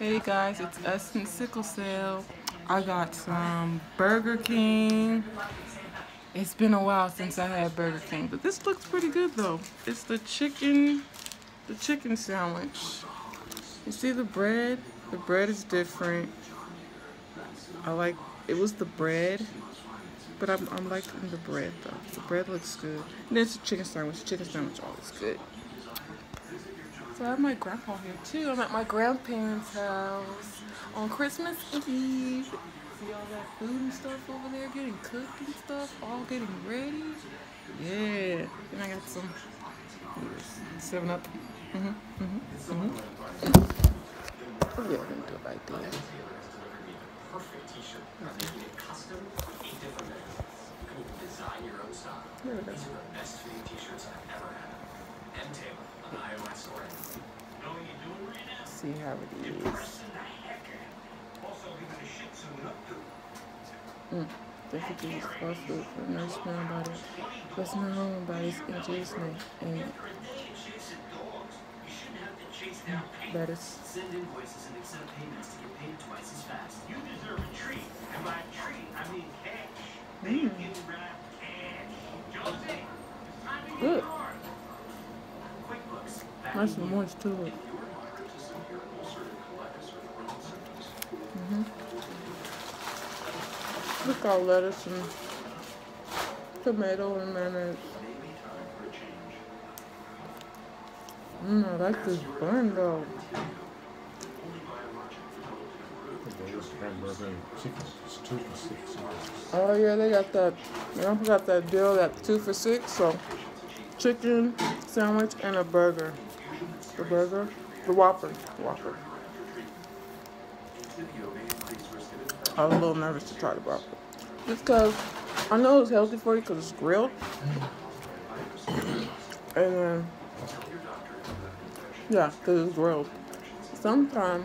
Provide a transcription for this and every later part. Hey guys, it's Essence Sickle Cell. I got some Burger King. It's been a while since I had Burger King, but this looks pretty good though. It's the chicken sandwich. You see the bread? The bread is different. I like, it was the bread, but I'm liking the bread though. The bread looks good. And there's the chicken sandwich. Chicken sandwich always good. So I have my grandpa here too. I'm at my grandparents' house on Christmas Eve. See all that food and stuff over there getting cooked and stuff, all getting ready. Yeah. And I got some 7-Up. Oh yeah, I'm gonna do it right there. There we go. See how it is. Thank you, Jesus, for food, for nourishment and bodies. Bless my home and bodies in Jesus' name. Amen. That is. Send invoices and accept payments to get paid twice as fast. You deserve a treat. And by treat, I mean cash. They give wrapped cash. Jose, it's time to get yours. Nice and moist too. Look, all lettuce and tomato and mayonnaise. I like this bun though. Oh yeah, they got that. They don't forgot that deal, that 2 for $6. So chicken sandwich and a burger. The burger? The Whopper. Whopper. I was a little nervous to try the Whopper. Just because I know it's healthy for you because it's grilled. And then, yeah, because it's grilled. Sometimes,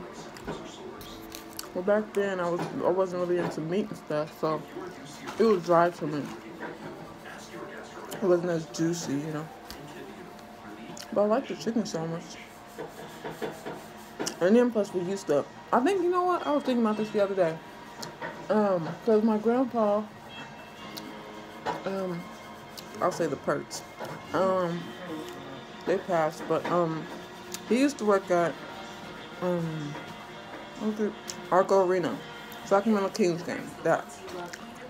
well, back then I wasn't really into meat and stuff, so it was dry to me. It wasn't as juicy, you know. But I like the chicken sandwich. And then plus we used to, I think, you know what? I was thinking about this the other day. Because my grandpa, I'll say the Perks. They passed, but he used to work at Arco Arena, Sacramento Kings game. That,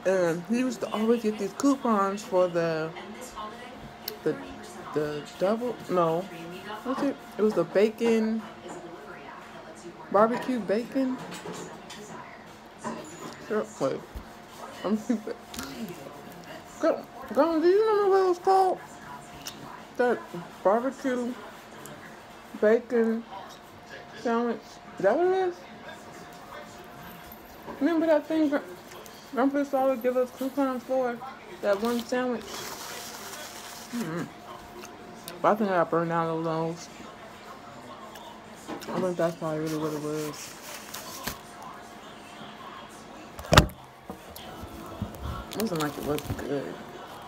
and he used to always get these coupons for the double, no, what's it? It was the bacon, barbecue bacon. Wait, I'm stupid. Girl, do you remember what it was called? That barbecue bacon sandwich. Is that what it is? Remember that thing Grandpa used to always give us coupons for? That one sandwich? I think I burned out all those. I think that's probably really what it was. It wasn't like it wasn't good,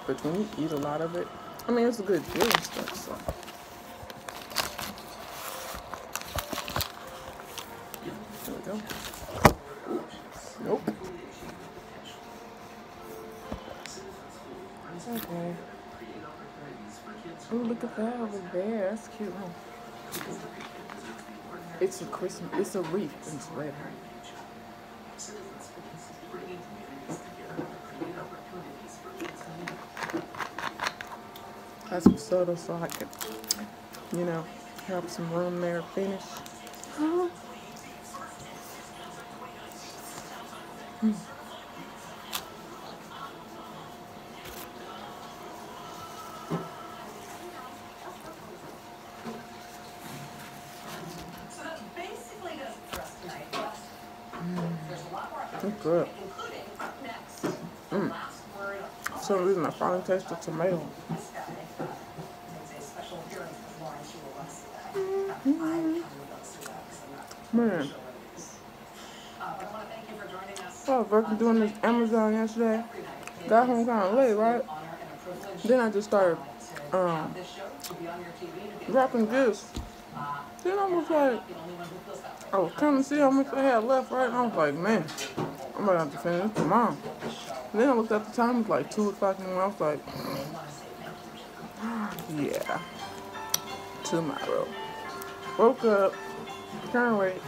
but when you eat a lot of it, I mean, it's a good deal and stuff, so. There we go. Nope. Okay. Oh, look at that over there. That's cute. Huh? It's a Christmas. It's a wreath. It's red. Has some soda so I could, you know, have some room there. Finish. Oh. Good. For some reason, I finally tasted the tomato. Man. I was working doing this Amazon yesterday. Got home kind of late, right? Then I just started wrapping gifts. Then I was like, I was coming to see how much I had left, right? And I was like, man, I'm about to have to finish this tomorrow. And then I looked at the time, it was like 2 o'clock in the morning. I was like, yeah, tomorrow. Woke up, current rate,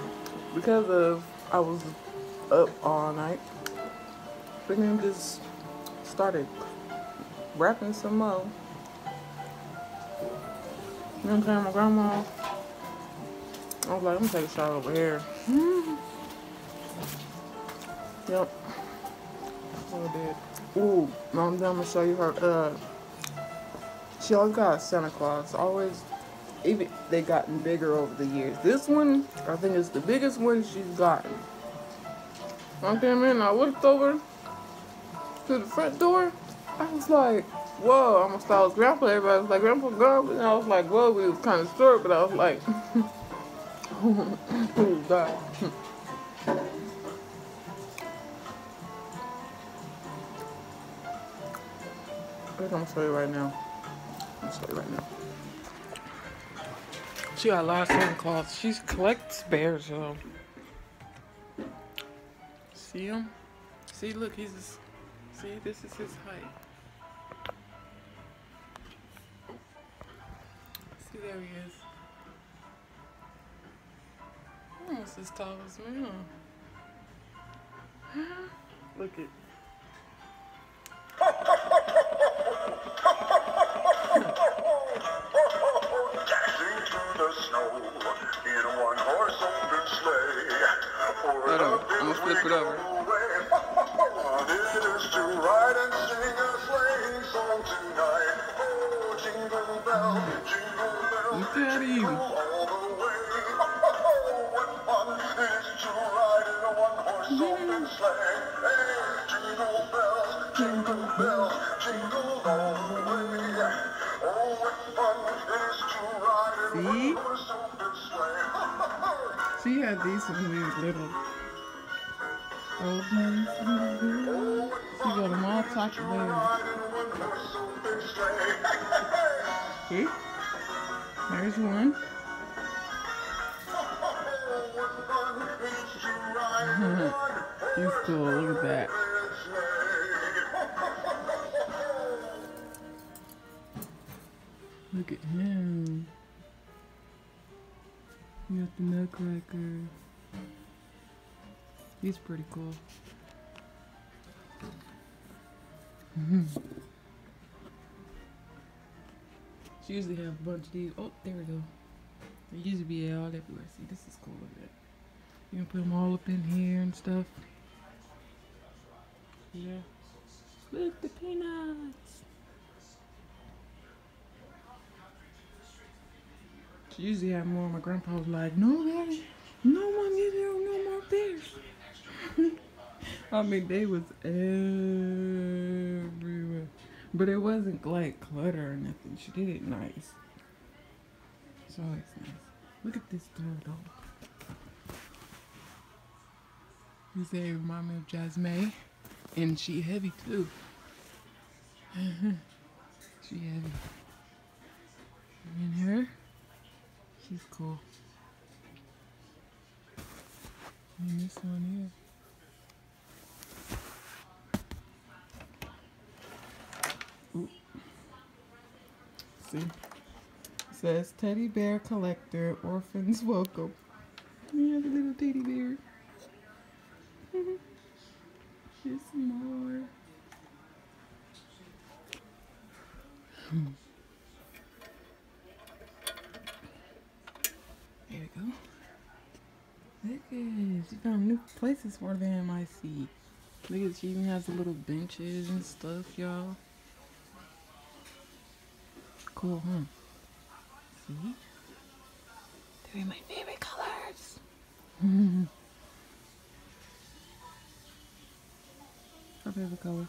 because of I was up all night. But then just started wrapping some more. Then came my grandma. I was like, I'm gonna take a shower over here. Yep. Oh, did. Ooh, Mom, I'm gonna show you her. She always got a Santa Claus. Always, even they gotten bigger over the years. This one, I think, is the biggest one she's gotten. I came in, I looked over to the front door. I was like, whoa! I almost thought it was Grandpa. Everybody was like, Grandpa gone, and I was like, whoa! We was kind of scared, but I was like, who's that? I think I'm gonna show you right now. I'm gonna show you right now. She got a lot of Santa Claus. She collects bears, so see him? See, look, he's just, see, this is his height. See, there he is. Almost as tall as me, huh? Look at. It over. Look at him. See? She had these when we were little. Old ones, she got them all talked about. Okay, there's one. He's cool, look at that. Look at him. You got the nutcracker. He's pretty cool. She usually have a bunch of these. Oh, there we go. They usually be all everywhere. See, this is cool. Look at that. You can put them all up in here and stuff. Yeah. Look, the peanuts. She usually have more. My grandpa was like, no, daddy, no one gives you no more bears. I mean, they was everywhere, but it wasn't like clutter or nothing. She did it nice. It's always nice. Look at this turtle. You say it reminds me of Jasmine, and she heavy too. She heavy. And her, she's cool. And this one here. See? It says teddy bear collector, orphans welcome. Yeah, the little teddy bear. There's more. There we go. Look at it. She found new places for them, I see. Look at, she even has the little benches and stuff, y'all. Cool, huh? See? They're my favorite colors. Her favorite color.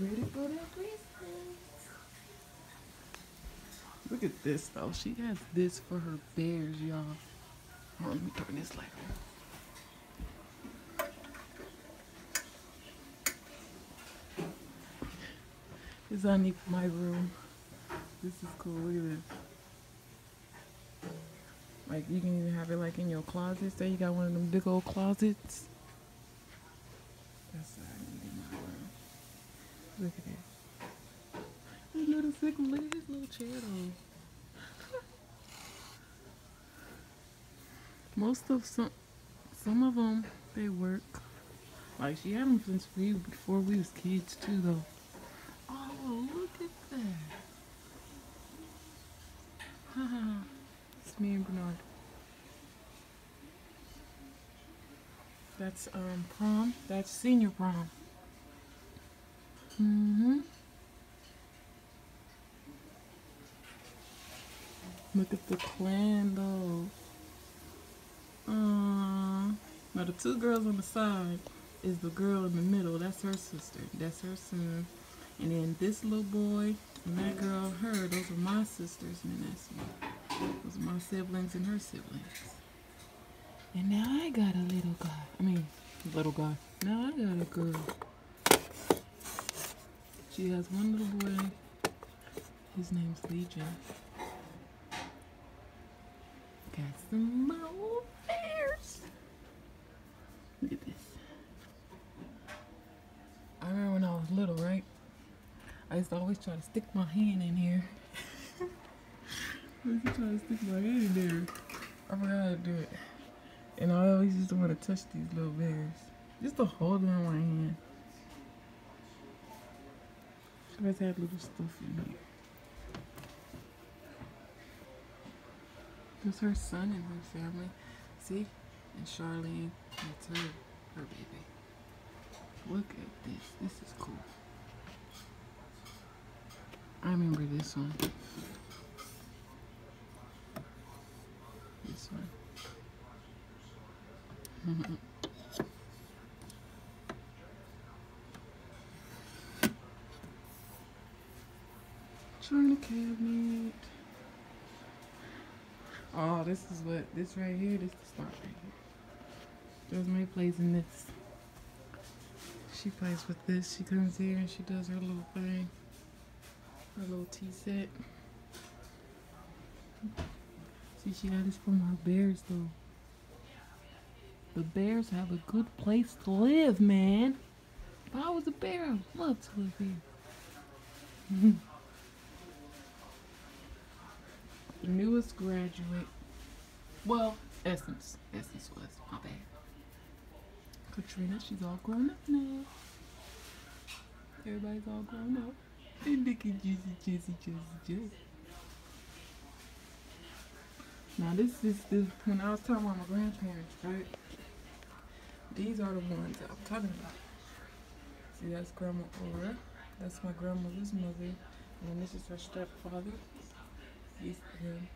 Ready for that Christmas? Look at this though. She has this for her bears, y'all. Oh, let me turn this light on. It's underneath my room. This is cool. Look at this. Like, you can even have it like in your closets. There you got one of them big old closets. That's underneath my room. Look at this. This little sick one. Look at his little chair though. Most of some of them, they work. Like, she had them since before we was kids too though. Oh, look at that. It's me and Bernard. That's prom. That's senior prom. Mm-hmm. Look at the clan though. Now the two girls on the side is the girl in the middle. That's her sister. That's her son. And then this little boy and that girl, her, those are my sisters, and that's me. Those are my siblings and her siblings. And now I got a little guy. I mean, little guy. Now I got a girl. She has one little boy. His name's Lee J. Got some more bears. Look at this. I remember when I was little, right? I used to always try to stick my hand in here. I used to try to stick my hand in there. I forgot how to do it. And I always used to want to touch these little bears. Just to hold them in my hand. I always had little stuff in here. There's her son and her family. See? And Charlene. That's her. Her baby. Look at this. This is cool. I remember this one. This one. Journal cabinet. Oh, this is what, this right here, this is the spot right here. Jasmine plays in this. She plays with this. She comes here and she does her little thing. Her little tea set. See, she got this from her bears, though. The bears have a good place to live, man. If I was a bear, I would love to live here. The newest graduate. Well, Essence. Essence was, my bad. Katrina, she's all grown up now. Everybody's all grown up. And Nicky, Jizzy. Now this when I was talking about my grandparents, right? These are the ones that I'm talking about. See, that's Grandma Ora. That's my grandmother's mother. And then this is her stepfather. He's him.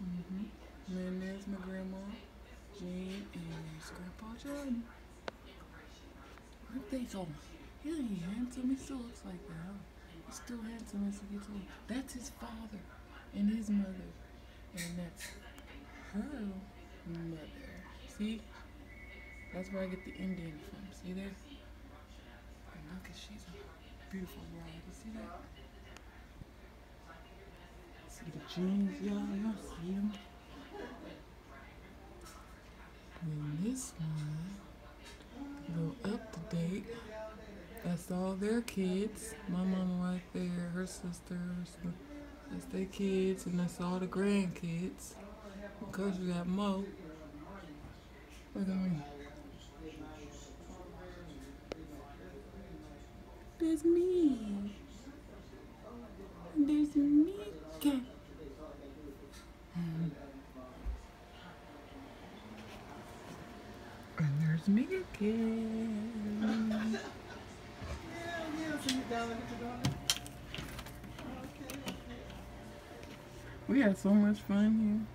And then there's my grandma, Jane, and there's Grandpa John. Birthday's on. He ain't handsome, he still looks like that. He's still handsome as he gets older. That's his father and his mother. And that's her mother. See? That's where I get the Indian from. See that? And look, she's a beautiful bride. You see that? See the jeans, y'all see them? And this one, a little up to date. That's all their kids. My mom right there, her sister, that's their kids, and that's all the grandkids. Because we got Mo. Look at me. There's me. There's me. And there's me again. We had so much fun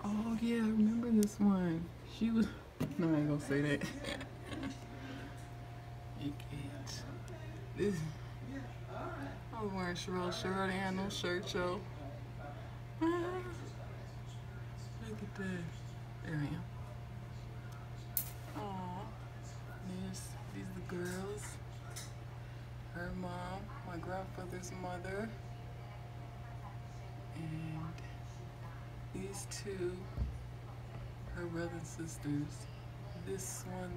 here. Oh yeah, I remember this one. She was, no, I ain't gonna say that. You can't. This, I was wearing Sheryl Sherrard. I had no shirt, yo. Look at that. There I am. Aw. These are the girls. Her her mom, my grandfather's mother, and these two, her brothers and sisters. This one,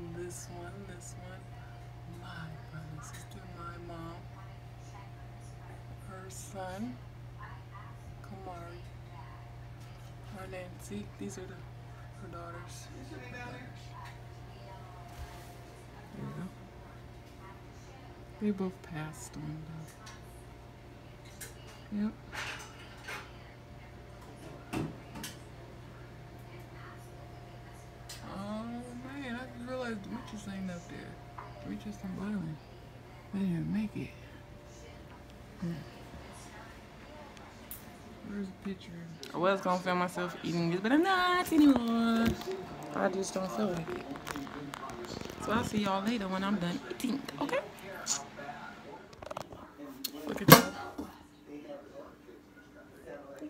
my brother and sister, my mom, her son, Kumari, her Nancy. These are her daughters. There you go. They both passed on though. Yep. Oh man, I just realized we just ain't up there. We just in Berlin. They didn't make it. Hmm. Where's the picture? I was gonna film myself eating this, but I'm not anymore. I just don't film it. So I'll see y'all later when I'm done eating, okay? Look at that.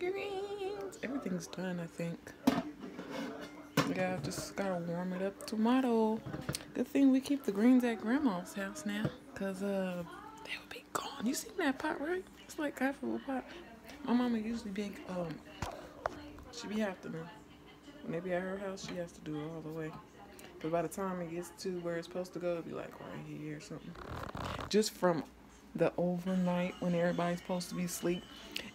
Greens. Everything's done, I think. Yeah, I just gotta warm it up. Tomato. Good thing we keep the greens at Grandma's house now, cause they would be gone. You seen that pot, right? It's like half of a pot. My mama usually make she be after them. When they be at her house, she has to do it all the way. But by the time it gets to where it's supposed to go, it'll be like right here or something. Just from the overnight when everybody's supposed to be asleep.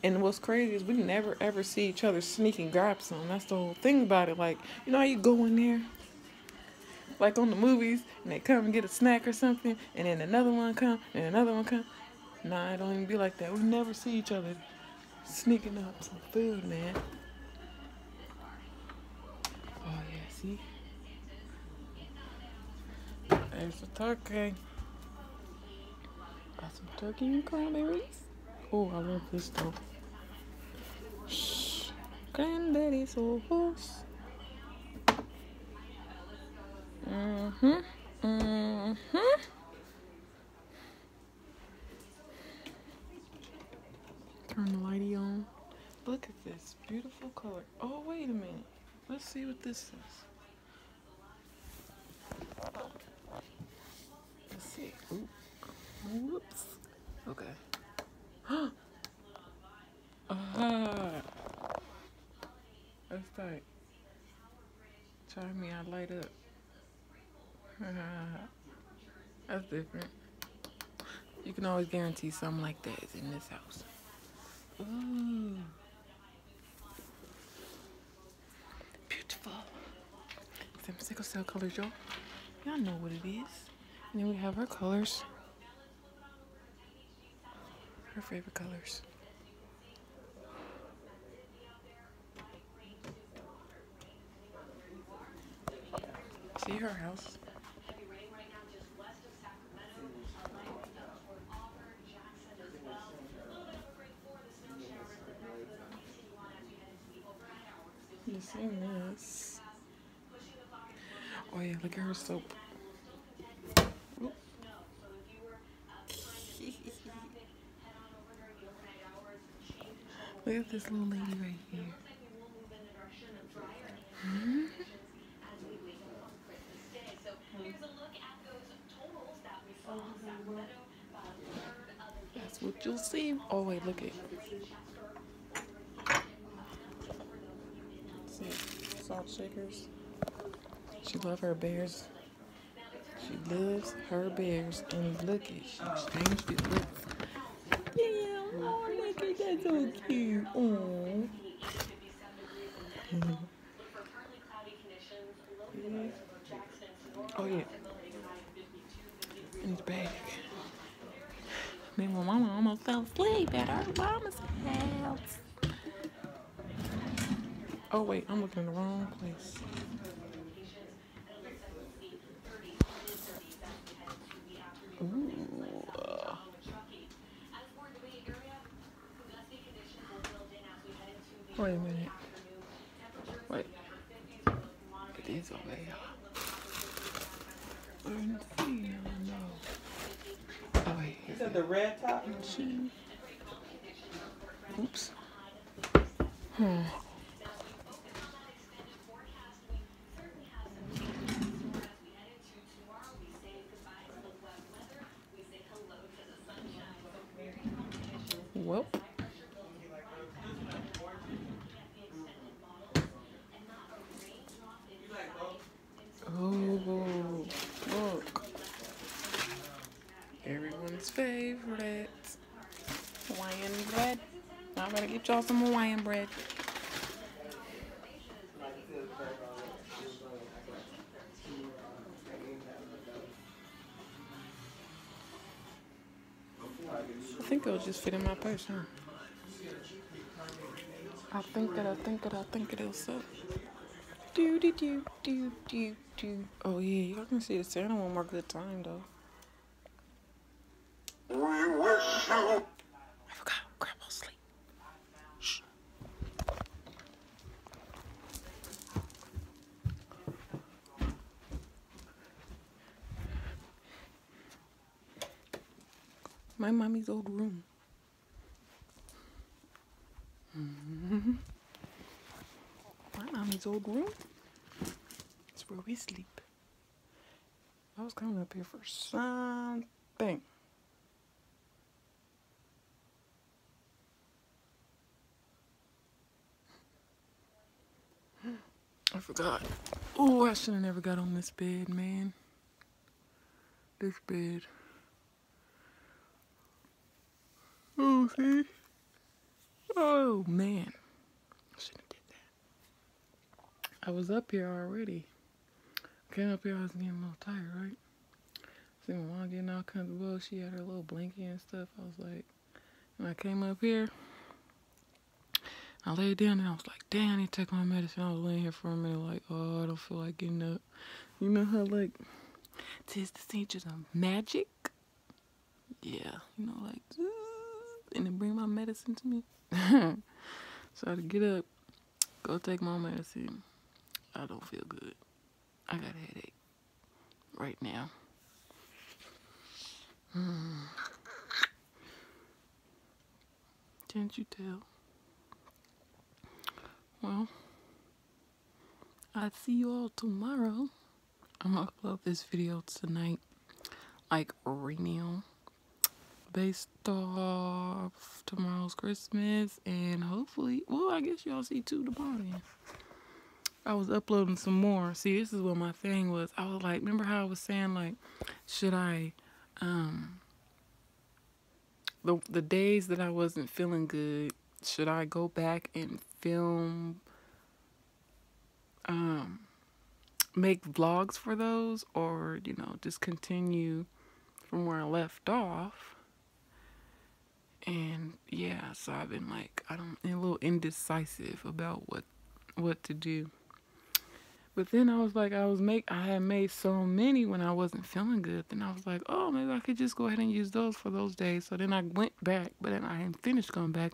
And what's crazy is we never ever see each other sneak and grab some. That's the whole thing about it. Like, you know how you go in there like on the movies and they come and get a snack or something and then another one come and another one come. Nah, it don't even be like that. We never see each other sneaking up some food, man. Oh yeah, see? There's the turkey. Got some turkey and cranberries. Oh, I love this though. Shh. Cranberry sauce. Turn the lighty on. Look at this beautiful color. Oh, wait a minute. Let's see what this is. Let's see. Ooh. Whoops. Okay. That's tight. Try me, I light up. That's different. You can always guarantee something like that is in this house. Ooh. Beautiful. Some sickle cell colors, y'all. Y'all know what it is. And then we have our colors. Her favorite colors. See her house. You see this? Oh yeah, look at her soap. Look at this little lady right here. Mm-hmm. That's what you'll see. Oh wait, look at. See, salt shakers. She loves her bears. She loves her bears, and look at, she changed it. Look. That's so cute. Aww. Oh yeah. In his bag. Then my mama almost fell asleep at her mama's house. Oh wait, I'm looking in the wrong place. Ooh. Wait a minute. Wait. It is over here. I don't see. I don't know. Oh, wait. Is that the red top? She... Oops. Hmm. Well. Oh, look. Everyone's favorite. Hawaiian bread. I better get y'all some Hawaiian bread. I think it'll just fit in my purse, huh? I think it'll suck. Do do do do do do. Oh yeah, y'all can see the Santa one more good time though. We wish you. I forgot, Grandpa's asleep. Shh. My mommy's old room. Mm-hmm. My mommy's old room. It's where we sleep. I was coming up here for something. I forgot. Oh, I should have never got on this bed, man. This bed. Oh, see? Oh, man. I shouldn't have did that. I was up here already. Came up here, I was getting a little tired, right? See, my mom getting all comfortable. She had her little blanket and stuff. I was like, when I came up here, I laid down and I was like, damn, I need to take my medicine. I was laying here for a minute like, oh, I don't feel like getting up. You know how, like, 'tis the season of magic? Yeah, you know, like, and then bring my medicine to me. So I had to get up, go take my medicine. I don't feel good. I got a headache right now. Can't you tell? Well, I'll see you all tomorrow. I'm gonna upload this video tonight, like right now, based off tomorrow's Christmas, and hopefully, well, I guess y'all see two tomorrow then. I was uploading some more. See, this is what my thing was. I was like, remember how I was saying, like, should I, the days that I wasn't feeling good, should I go back and film, make vlogs for those, or, you know, just continue from where I left off? And yeah, so I've been like, I'm a little indecisive about what to do. But then I was like, I had made so many when I wasn't feeling good. Then I was like, oh, maybe I could just go ahead and use those for those days. So then I went back, but then I hadn't finished going back.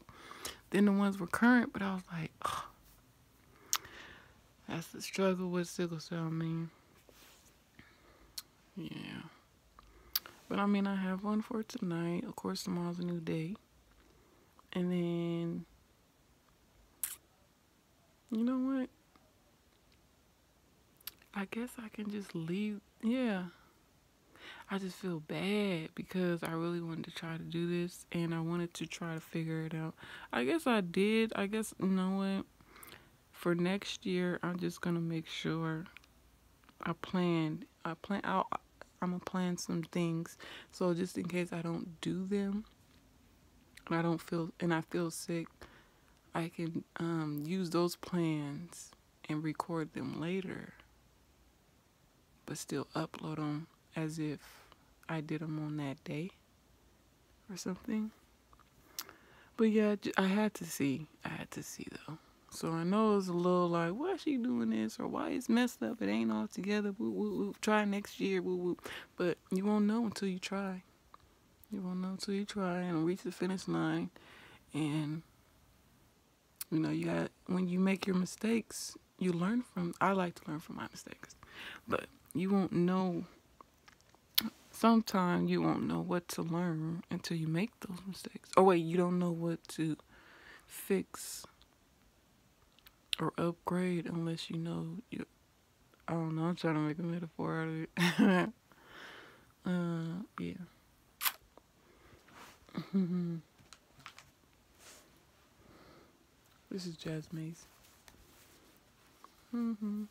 Then the ones were current, but I was like, oh, that's the struggle with sickle cell, man. Yeah. But I mean, I have one for tonight. Of course, tomorrow's a new day. And then, you know what? I guess I can just leave. Yeah. I just feel bad because I really wanted to try to do this and I wanted to try to figure it out. I guess I did. I guess, you know what? For next year, I'm just going to make sure I'm going to plan some things. So just in case I don't do them and I feel sick, I can use those plans and record them later, but still upload them as if I did them on that day or something. But yeah, I had to see though. So I know it's a little like, why is she doing this, or why it's messed up, it ain't all together, woo woo woo, try next year, woo woo. But you won't know until you try. You won't know until you try and reach the finish line. And you know, you got, when you make your mistakes, you learn from, I like to learn from my mistakes. But you won't know, sometimes you won't know what to learn until you make those mistakes. Oh wait, you don't know what to fix or upgrade unless you know, I don't know, I'm trying to make a metaphor out of it. Yeah. This is Jasmine's. Mm-hmm.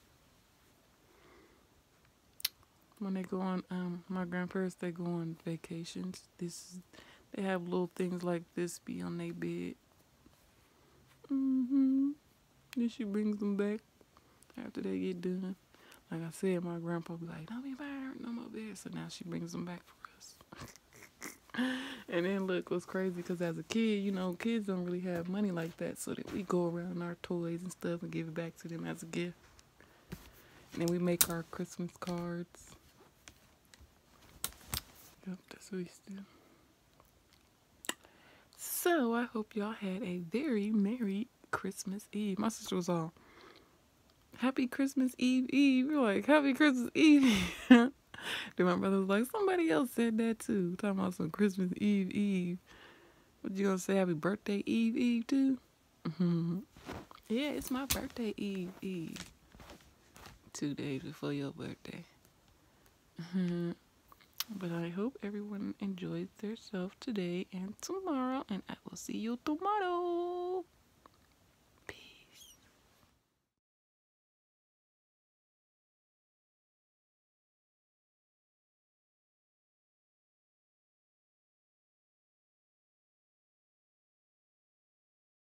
When they go on, my grandparents, they go on vacations. They have little things like this be on their bed. Mm-hmm. Then she brings them back after they get done. Like I said, my grandpa be like, don't be buying no more bed. So now she brings them back for us. And then look, what's crazy, because as a kid, you know, kids don't really have money like that. So that we go around our toys and stuff and give it back to them as a gift. And then we make our Christmas cards. Yep, that's what we do. So, I hope y'all had a very merry Christmas Eve. My sister was all, Happy Christmas Eve Eve. We're like, Happy Christmas Eve. Then my brother was like, somebody else said that too. Talking about some Christmas Eve Eve. What you gonna say, Happy Birthday Eve Eve too? Mm-hmm. Yeah, it's my birthday Eve Eve. 2 days before your birthday. Mm-hmm. But I hope everyone enjoyed theirself today and tomorrow, and I will see you tomorrow.